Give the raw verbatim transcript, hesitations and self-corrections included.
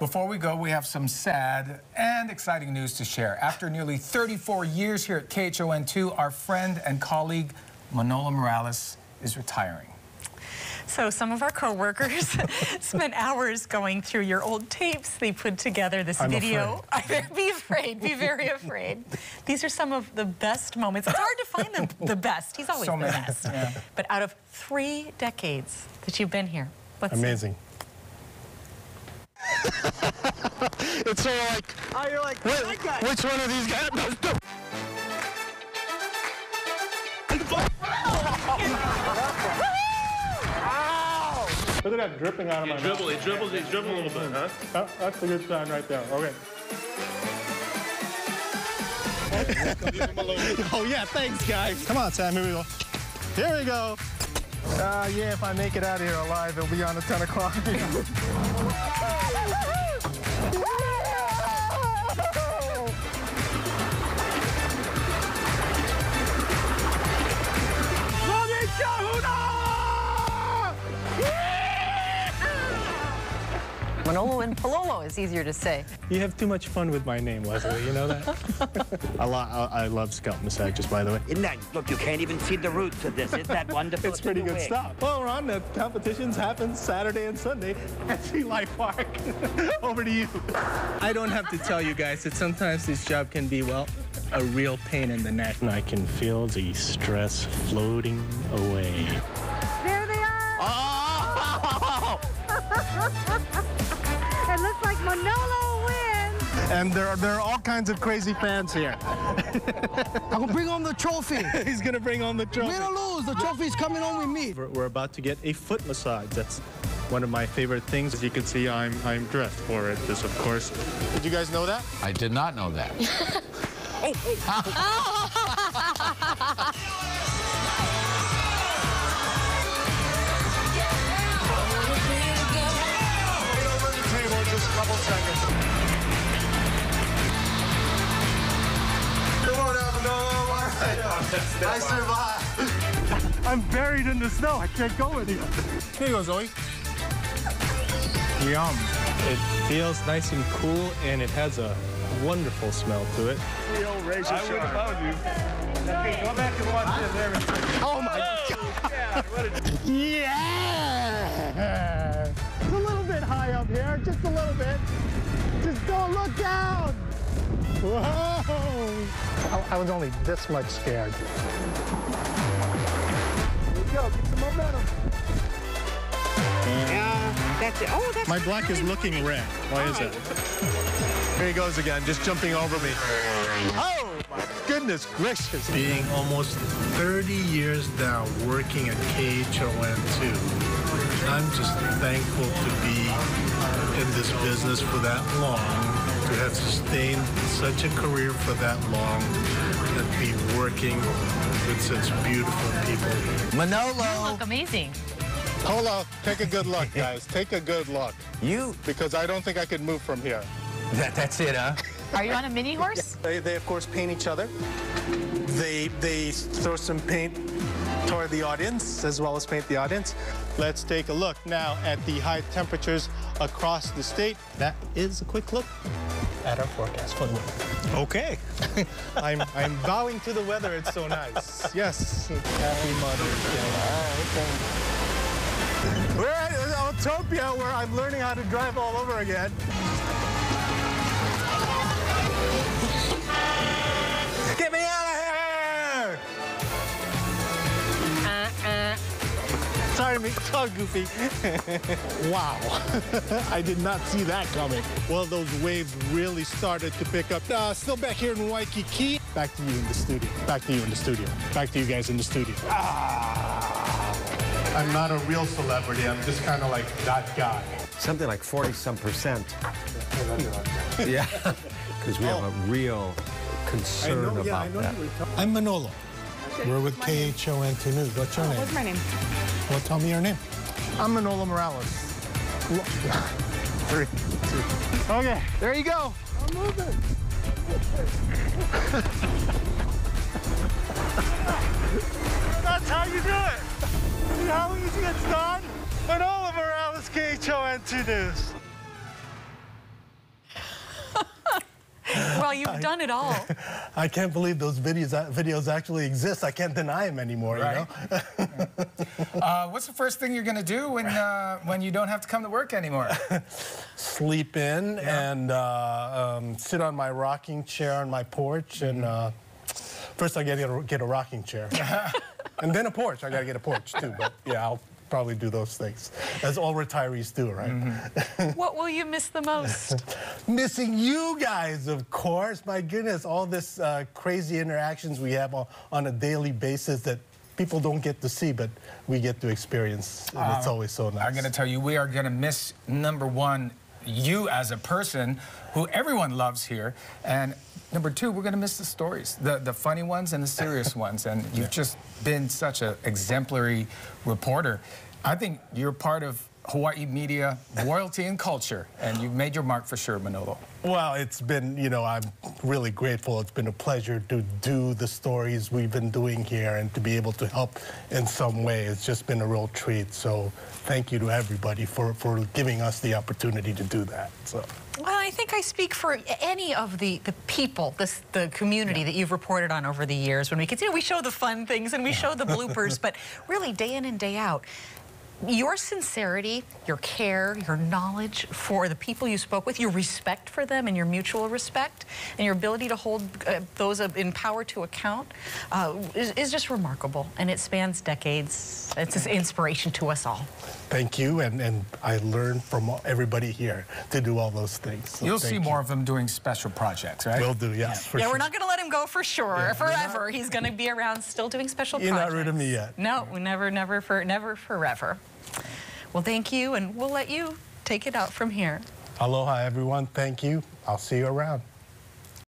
Before we go, we have some sad and exciting news to share. After nearly thirty-four years here at K H O N two, our friend and colleague Manolo Morales is retiring. So some of our coworkers spent hours going through your old tapes. They put together this I'm video. Afraid. Be afraid. Be very afraid. These are some of the best moments. It's hard to find the, the best. He's always so the many. best. Yeah. But out of three decades that you've been here, let's Amazing. See. It's sort of like, oh, you're like, wait, like that. Which one of these guys? Look at that dripping out of you my dribble, mouth. It dribbles, it dribbles a little bit, huh? Oh, that's a good sign right there. Okay. Oh, yeah, thanks, guys. Come on, Sam, here we go. Here we go. Ah, uh, yeah, if I make it out of here alive, it'll be on at ten o'clock. Manolo and Palolo is easier to say. You have too much fun with my name, Leslie. You know that? I, lo I, I love scalp massages, by the way. Isn't that, look, you can't even see the roots of this. Isn't that wonderful? It's pretty good way? stuff. Well, Ron, the competitions happen Saturday and Sunday at Sea Life Park. Over to you. I don't have to tell you guys that sometimes this job can be, well, a real pain in the neck. And I can feel the stress floating away. There they are! Oh! It looks like Manolo wins. And there are, there are all kinds of crazy fans here. I'm gonna bring home the trophy. He's gonna bring home the trophy. We don't lose. The trophy's coming home with me. We're, we're about to get a foot massage. That's one of my favorite things. As you can see, I'm I'm dressed for it. This, of course. Did you guys know that? I did not know that. Oh, oh. Couple seconds. Come on, Alvin. I survived. I'm buried in the snow. I can't go anywhere. Here you go, Zoe. Yum. It feels nice and cool, and it has a wonderful smell to it. Real razor sharp. I would have you. Okay, go back and watch I... this. There we go. Oh my oh, God. Yeah. What a... yeah. High up here, just a little bit. Just don't look down. Whoa! I, I was only this much scared. Here we go, get some momentum. Yeah, that's it. Oh, that's my black really is looking funny. red. Why oh. is it? Here he goes again, just jumping over me. Oh my goodness gracious! Being almost thirty years now working at K H O N two. I'm just thankful to be in this business for that long, to have sustained such a career for that long, and be working with such beautiful people. Manolo! You look amazing. Polo, take a good look, guys. Take a good look. You? Because I don't think I could move from here. That, that's it, huh? Are you on a mini horse? They, they, of course, paint each other. They, they throw some paint toward the audience, as well as paint the audience. Let's take a look now at the high temperatures across the state. That is a quick look at our forecast for the weather. Okay. I'm, I'm bowing to the weather. It's so nice. Yes. Happy Mother's Day. All right. We're at Autopia, where I'm learning how to drive all over again. Get me out of here! Sorry, me. Oh, Goofy. Wow. I did not see that coming. Well, those waves really started to pick up. Uh, still back here in Waikiki. Back to you in the studio. Back to you in the studio. Back to you guys in the studio. Ah. I'm not a real celebrity. I'm just kind of like that guy. Something like forty-some percent. Yeah, because we oh. have a real concern know, about yeah, I know that. I'm Manolo. We're with K H O N two News. What's your oh, name? What's my name? Well, tell me your name. I'm Manolo Morales. Three, two. Okay, there you go. I'm moving. That's how you do it. See how easy it's done? Manolo Morales, K H O N two News. all. You've I, done it all. I can't believe those videos videos actually exist. I can't deny them anymore, right. You know? uh, what's the first thing you're going to do when, uh, when you don't have to come to work anymore? Sleep in, yeah. and uh, um, sit on my rocking chair on my porch. Mm-hmm. and uh, first I gotta get a rocking chair. And then a porch. I gotta get a porch, too. But, yeah, I'll probably do those things, as all retirees do, right? Mm-hmm. What will you miss the most? Missing you guys, of course. My goodness, all this uh, crazy interactions we have on, on a daily basis that people don't get to see, but we get to experience, and um, it's always so nice. I'm gonna tell you, we are gonna miss, number one, you as a person who everyone loves here, and number two, we're gonna miss the stories, the the funny ones and the serious ones, and you've yeah. just been such an exemplary reporter. I think you're part of Hawaii media royalty and culture, and you've made your mark for sure, Manolo. Well, it's been, you know, I'm really grateful. It's been a pleasure to do the stories we've been doing here and to be able to help in some way. It's just been a real treat. So thank you to everybody for, for giving us the opportunity to do that. So. Well, I think I speak for any of the, the people, this, the community yeah. that you've reported on over the years when we continue. We show the fun things and we show the bloopers, but really day in and day out, your sincerity, your care, your knowledge for the people you spoke with, your respect for them and your mutual respect, and your ability to hold uh, those in power to account uh, is, is just remarkable, and it spans decades. It's an inspiration to us all. Thank you, and, and I learned from everybody here to do all those things. So You'll see you. more of them doing special projects, right? We'll do, yes. Yeah, yeah sure. We're not going to let him go for sure, yeah, forever. Not, He's going to be around still doing special you're projects. You're not rid of me yet. No, never, never, for, never forever. Well, thank you, and we'll let you take it out from here. Aloha, everyone. Thank you. I'll see you around.